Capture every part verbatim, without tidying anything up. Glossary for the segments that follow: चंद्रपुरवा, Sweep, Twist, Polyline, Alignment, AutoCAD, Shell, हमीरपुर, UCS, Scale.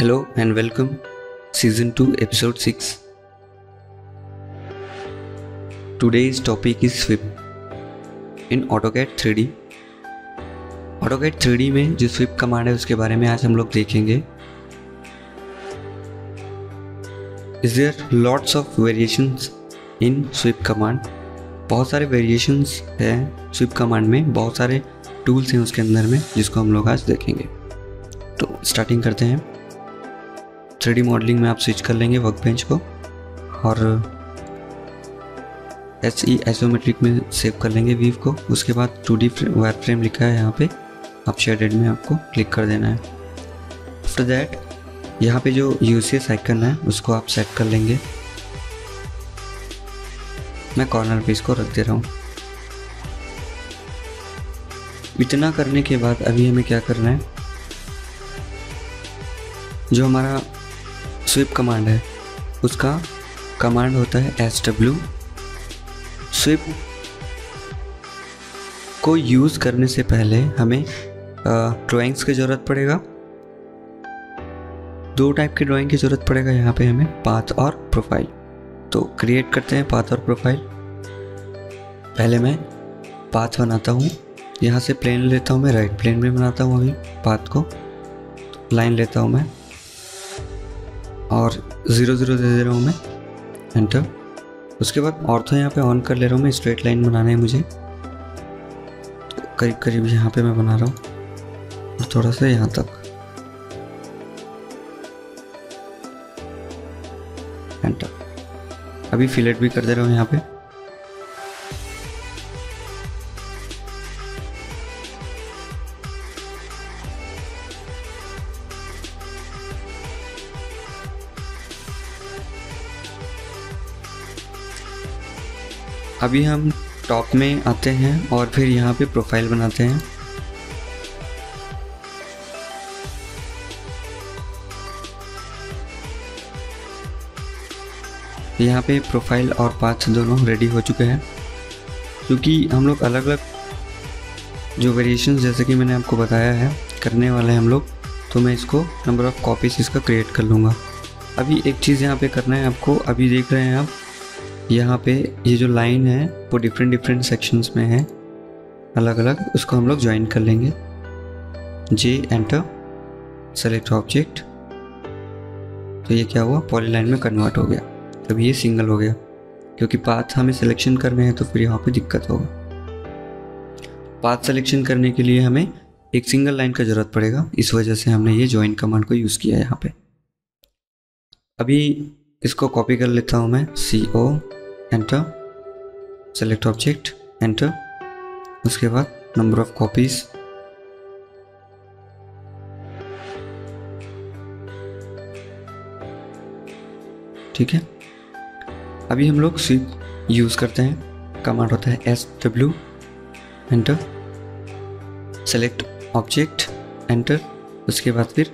Hello and welcome, Season two Episode six. Today's topic is Sweep in AutoCAD three D. AutoCAD three D में जो Sweep command है उसके बारे में आज हम लोग देखेंगे. Is there lots of variations in Sweep command? बहुत सारे variations हैं Sweep command में, बहुत सारे tools हैं उसके अंदर में जिसको हम लोग आज देखेंगे. तो starting करते हैं. थ्री डी मॉडलिंग में आप स्विच कर लेंगे वर्कबेंच को और एस ई आइसोमेट्रिक में सेव कर लेंगे वीव को. उसके बाद टू डी वायर फ्रेम लिखा है यहाँ पे, आप शेडेड में आपको क्लिक कर देना है. आफ्टर दैट यहाँ पे जो यू सी एस आइकन है उसको आप सेट कर लेंगे. मैं कॉर्नर पे इसको रख दे रहा हूँ. इतना करने के बाद अभी हमें क्या करना है, जो हमारा स्वीप कमांड है उसका कमांड होता है एस डब्ल्यू. स्वीप को यूज़ करने से पहले हमें ड्राइंग्स की ज़रूरत पड़ेगा. दो टाइप के ड्राइंग की ज़रूरत पड़ेगा यहाँ पे हमें, पाथ और प्रोफाइल. तो क्रिएट करते हैं पाथ और प्रोफाइल. पहले मैं पाथ बनाता हूँ, यहाँ से प्लेन लेता हूँ, मैं राइट प्लेन में बनाता हूँ अभी पाथ को. लाइन लेता हूँ मैं और ज़ीरो ज़ीरो दे दे रहा हूँ मैं, एंटर. उसके बाद ऑर्थो यहाँ पे ऑन कर ले रहा हूँ मैं. स्ट्रेट लाइन बनाना है मुझे, तो करीब करीब यहाँ पे मैं बना रहा हूँ और थोड़ा सा यहाँ तक, एंटर. अभी फिलेट भी कर दे रहा हूँ यहाँ पे. अभी हम टॉप में आते हैं और फिर यहाँ पे प्रोफाइल बनाते हैं. यहाँ पे प्रोफाइल और पाथ दोनों रेडी हो चुके हैं. क्योंकि हम लोग अलग अलग जो वेरिएशंस जैसे कि मैंने आपको बताया है करने वाले हैं हम लोग, तो मैं इसको नंबर ऑफ़ कॉपीज इसका क्रिएट कर लूँगा. अभी एक चीज़ यहाँ पे करना है आपको. अभी देख रहे हैं आप यहाँ पे ये जो लाइन है वो डिफरेंट डिफरेंट सेक्शंस में है अलग अलग, उसको हम लोग ज्वाइन कर लेंगे. J enter, select object. तो ये क्या हुआ, पॉलीलाइन में कन्वर्ट हो गया. अब ये सिंगल हो गया क्योंकि पाथ हमें सिलेक्शन करने हैं, तो फिर यहाँ पे दिक्कत होगा. पाथ सिलेक्शन करने के लिए हमें एक सिंगल लाइन का ज़रूरत पड़ेगा, इस वजह से हमने ये ज्वाइन कमांड को यूज़ किया है यहाँ पर. अभी इसको कॉपी कर लेता हूँ मैं, C O enter, select object, enter. उसके बाद नंबर ऑफ कॉपीज, ठीक है. अभी हम लोग स्वीप यूज़ करते हैं. कमांड होता है S W, enter, select object, enter. उसके बाद फिर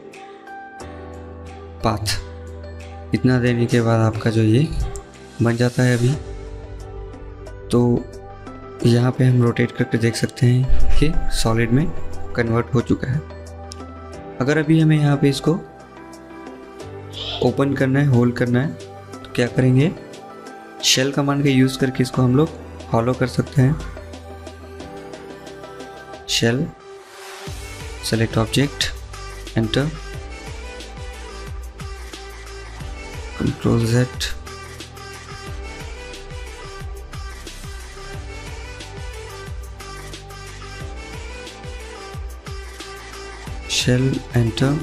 पाथ. इतना देने के बाद आपका जो ये बन जाता है. अभी तो यहाँ पे हम रोटेट करके देख सकते हैं कि सॉलिड में कन्वर्ट हो चुका है. अगर अभी हमें यहाँ पे इसको ओपन करना है, होल्ड करना है, तो क्या करेंगे, शेल कमांड का यूज़ करके इसको हम लोग हॉलो कर सकते हैं. Shell, select object, enter, control Z. Shell enter,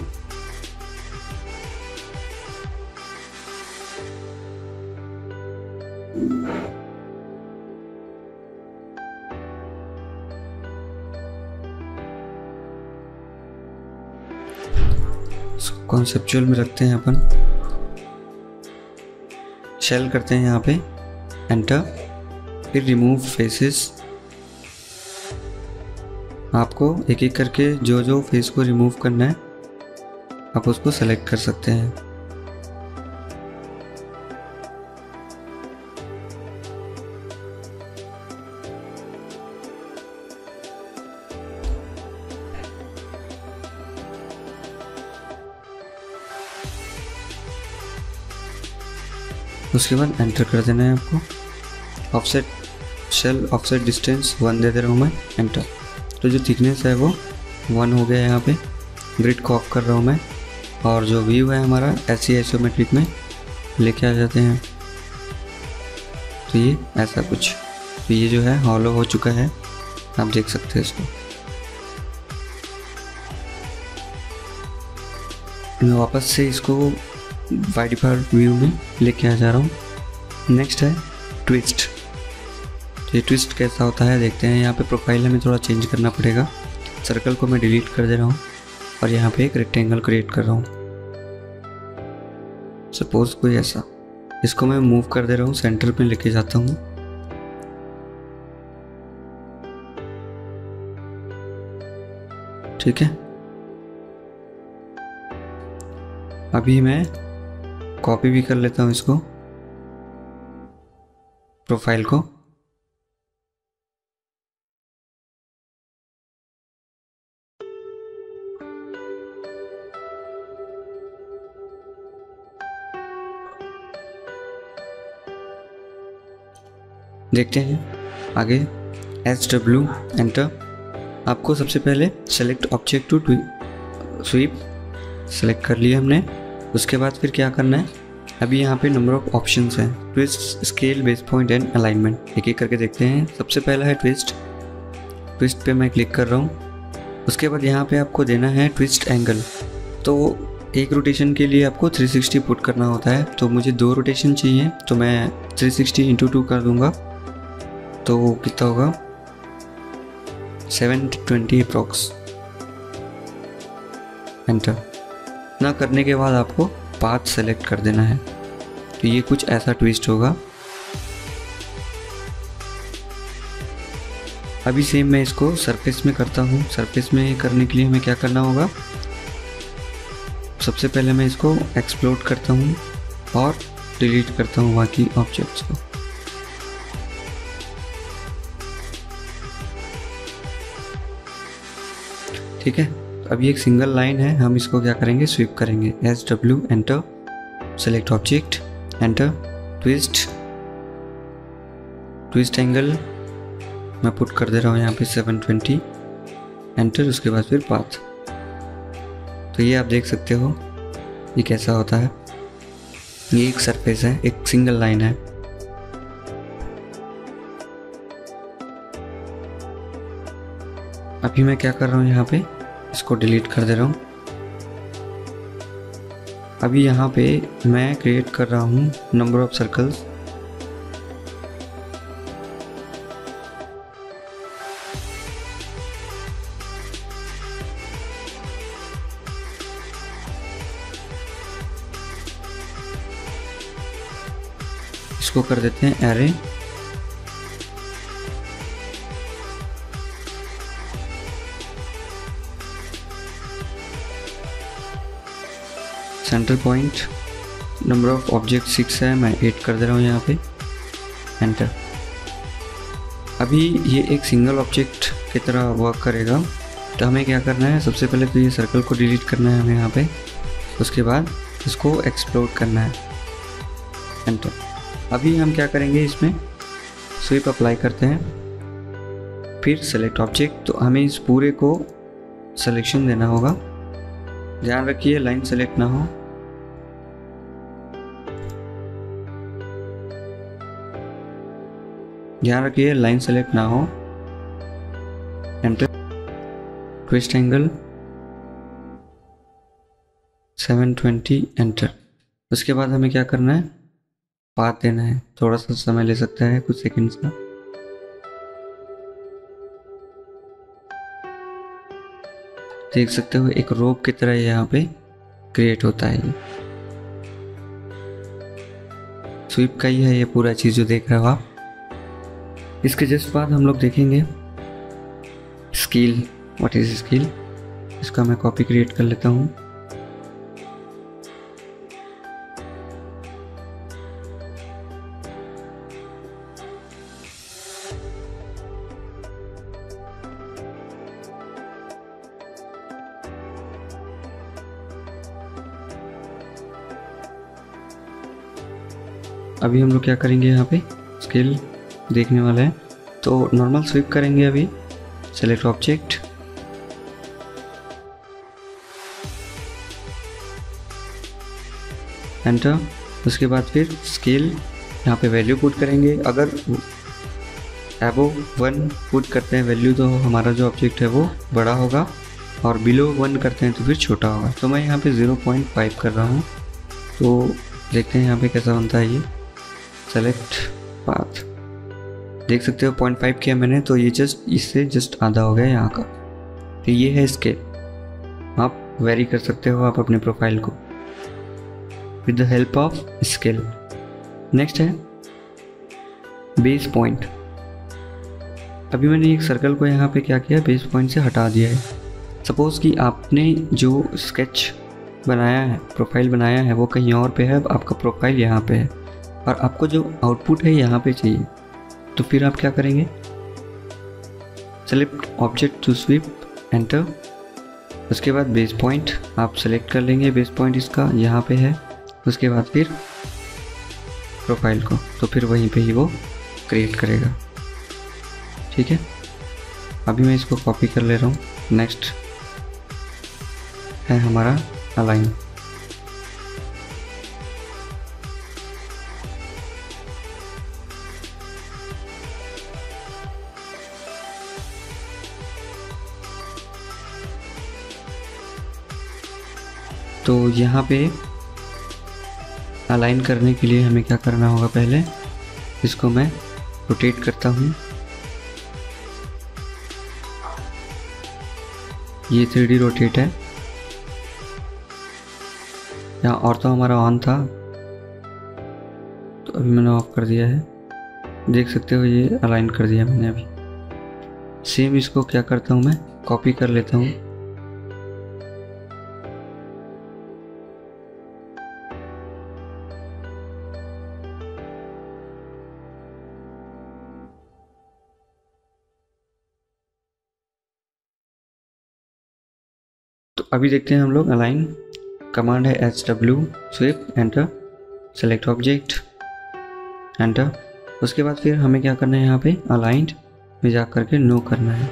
conceptual में रखते हैं अपन. शेल करते हैं यहाँ पे, एंटर. फिर रिमूव फेसेस. आपको एक एक करके जो जो फेस को रिमूव करना है आप उसको सेलेक्ट कर सकते हैं. उसके बाद एंटर कर देना है आपको। Offset shell offset distance one दे दे रहा हूँ मैं, एंटर। तो जो थिकनेस है वो वन हो गया है। यहाँ पे ग्रिड को ऑफ कर रहा हूँ मैं, और जो व्यू है हमारा ऐसी आइसोमेट्रिक में लेके आ जाते हैं। तो ये ऐसा कुछ, तो ये जो है हॉलो हो चुका है, आप देख सकते हैं इसको। मैं वापस से इसको बाई डिफॉल्ट व्यू में लेके आ जा रहा हूँ। नेक्स्ट है ट्विस्ट। तो ये ट्विस्ट कैसा होता है देखते हैं। यहाँ पे प्रोफाइल हमें थोड़ा चेंज करना पड़ेगा। सर्कल को मैं डिलीट कर दे रहा हूँ और यहाँ पे एक रेक्टेंगल क्रिएट कर रहा हूँ, सपोज कोई ऐसा। इसको मैं मूव कर दे रहा हूँ, सेंटर पे लेके जाता हूँ। ठीक है, अभी मैं कॉपी भी कर लेता हूँ इसको, प्रोफाइल को। देखते हैं आगे, एस डब्ल्यू एंटर। आपको सबसे पहले select object to sweep select कर लिया हमने। उसके बाद फिर क्या करना है, अभी यहाँ पे नंबर ऑफ ऑप्शंस हैं, twist, scale, base point and alignment. एक एक करके देखते हैं। सबसे पहला है ट्विस्ट। ट्विस्ट पे मैं क्लिक कर रहा हूँ। उसके बाद यहाँ पे आपको देना है ट्विस्ट एंगल। तो एक रोटेशन के लिए आपको थ्री सिक्सटी पुट करना होता है। तो मुझे दो रोटेशन चाहिए, तो मैं थ्री सिक्सटी इंटू टू कर दूँगा, तो कितना होगा, सेवन ट्वेंटी अप्रॉक्स। एंटर ना करने के बाद आपको पाथ सेलेक्ट कर देना है। तो ये कुछ ऐसा ट्विस्ट होगा। अभी सेम मैं इसको सरफेस में करता हूँ। सरफेस में करने के लिए हमें क्या करना होगा, सबसे पहले मैं इसको एक्सप्लोड करता हूँ और डिलीट करता हूँ बाकी ऑब्जेक्ट्स को। ठीक है, अभी एक सिंगल लाइन है, हम इसको क्या करेंगे, स्वीप करेंगे। S W enter, select object, enter, twist, twist angle मैं पुट कर दे रहा हूँ यहाँ पे सेवन ट्वेंटी, एंटर। उसके बाद फिर पाथ। तो ये आप देख सकते हो ये कैसा होता है। ये एक सरफेस है, एक सिंगल लाइन है। अभी मैं क्या कर रहा हूँ, यहाँ पे इसको डिलीट कर दे रहा हूँ। अभी यहाँ पे मैं क्रिएट कर रहा हूँ नंबर ऑफ सर्कल्स। इसको कर देते हैं array. Centre point number of object six है, मैं एट कर दे रहा हूँ यहाँ पे, एंटर। अभी ये एक सिंगल ऑब्जेक्ट की तरह वर्क करेगा। तो हमें क्या करना है, सबसे पहले तो ये सर्कल को डिलीट करना है हमें यहाँ पे। उसके बाद इसको एक्सप्लोड करना है, एंटर। अभी हम क्या करेंगे, इसमें स्वीप अप्लाई करते हैं, फिर सेलेक्ट ऑब्जेक्ट। तो हमें इस पूरे को सलेक्शन देना होगा, ध्यान रखिए लाइन सेलेक्ट ना हो। ध्यान रखिए लाइन सेलेक्ट ना हो, enter. Twist angle seven twenty, enter. उसके बाद हमें क्या करना है, पाथ देना है। थोड़ा सा समय ले सकता है, कुछ सेकंड्स का। देख सकते हो एक रोप की तरह यहाँ पे क्रिएट होता है। ये स्वीप का ही है ये पूरा चीज़ जो देख रहे हो आप। इसके जस्ट बाद हम लोग देखेंगे स्केल, व्हाट इज स्केल। इसका मैं कॉपी क्रिएट कर लेता हूँ। अभी हम लोग क्या करेंगे, यहाँ पे स्केल देखने वाला है, तो नॉर्मल स्वीप करेंगे। अभी सेलेक्ट ऑब्जेक्ट, एंटर, उसके बाद फिर स्केल यहाँ पे वैल्यू पुट करेंगे। अगर एबो वन पुट करते हैं वैल्यू तो हमारा जो ऑब्जेक्ट है वो बड़ा होगा, और बिलो वन करते हैं तो फिर छोटा होगा। तो मैं यहाँ पे ज़ीरो पॉइंट फाइव कर रहा हूँ, तो देखते हैं यहाँ पे कैसा बनता है। ये सेलेक्ट पाथ, देख सकते हो ज़ीरो पॉइंट फाइव किया मैंने, तो ये जस्ट इससे जस्ट आधा हो गया यहाँ का। तो ये है स्केल, आप वेरी कर सकते हो आप अपने प्रोफाइल को with the help of scale. Next है बेस पॉइंट। अभी मैंने एक सर्कल को यहाँ पे क्या किया, बेस पॉइंट से हटा दिया है। सपोज़ कि आपने जो स्केच बनाया है, प्रोफाइल बनाया है, वो कहीं और पे है, आपका प्रोफाइल यहाँ पे है, और आपको जो आउटपुट है यहाँ पे चाहिए, तो फिर आप क्या करेंगे, select object to sweep, enter, उसके बाद बेस पॉइंट आप सेलेक्ट कर लेंगे। बेस पॉइंट इसका यहाँ पे है, उसके बाद फिर प्रोफाइल को, तो फिर वहीं पे ही वो क्रिएट करेगा। ठीक है, अभी मैं इसको कॉपी कर ले रहा हूँ। नेक्स्ट है हमारा अलाइन। तो यहाँ पे अलाइन करने के लिए हमें क्या करना होगा, पहले इसको मैं रोटेट करता हूँ। ये थ्री डी रोटेट है यहाँ, और तो हमारा ऑन था, तो अभी मैंने ऑफ कर दिया है। देख सकते हो ये अलाइन कर दिया मैंने। अभी सेम इसको क्या करता हूँ, मैं कॉपी कर लेता हूँ, तो अभी देखते हैं हम लोग अलाइन। कमांड है H W sweep, enter, select object, enter, उसके बाद फिर हमें क्या करना है, यहाँ पे अलाइंड में जा करके नो करना है,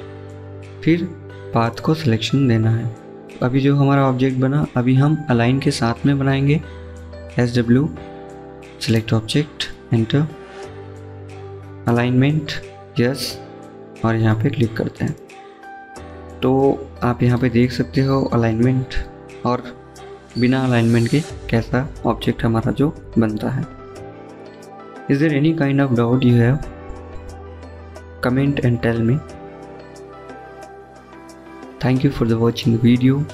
फिर पाथ को सिलेक्शन देना है। तो अभी जो हमारा ऑब्जेक्ट बना, अभी हम अलाइन के साथ में बनाएंगे। H W select object, enter, alignment, yes, और यहाँ पे क्लिक करते हैं। तो आप यहाँ पे देख सकते हो अलाइनमेंट और बिना अलाइनमेंट के कैसा ऑब्जेक्ट हमारा जो बनता है। Is there any kind of doubt you have, comment and tell me. Thank you for the watching video.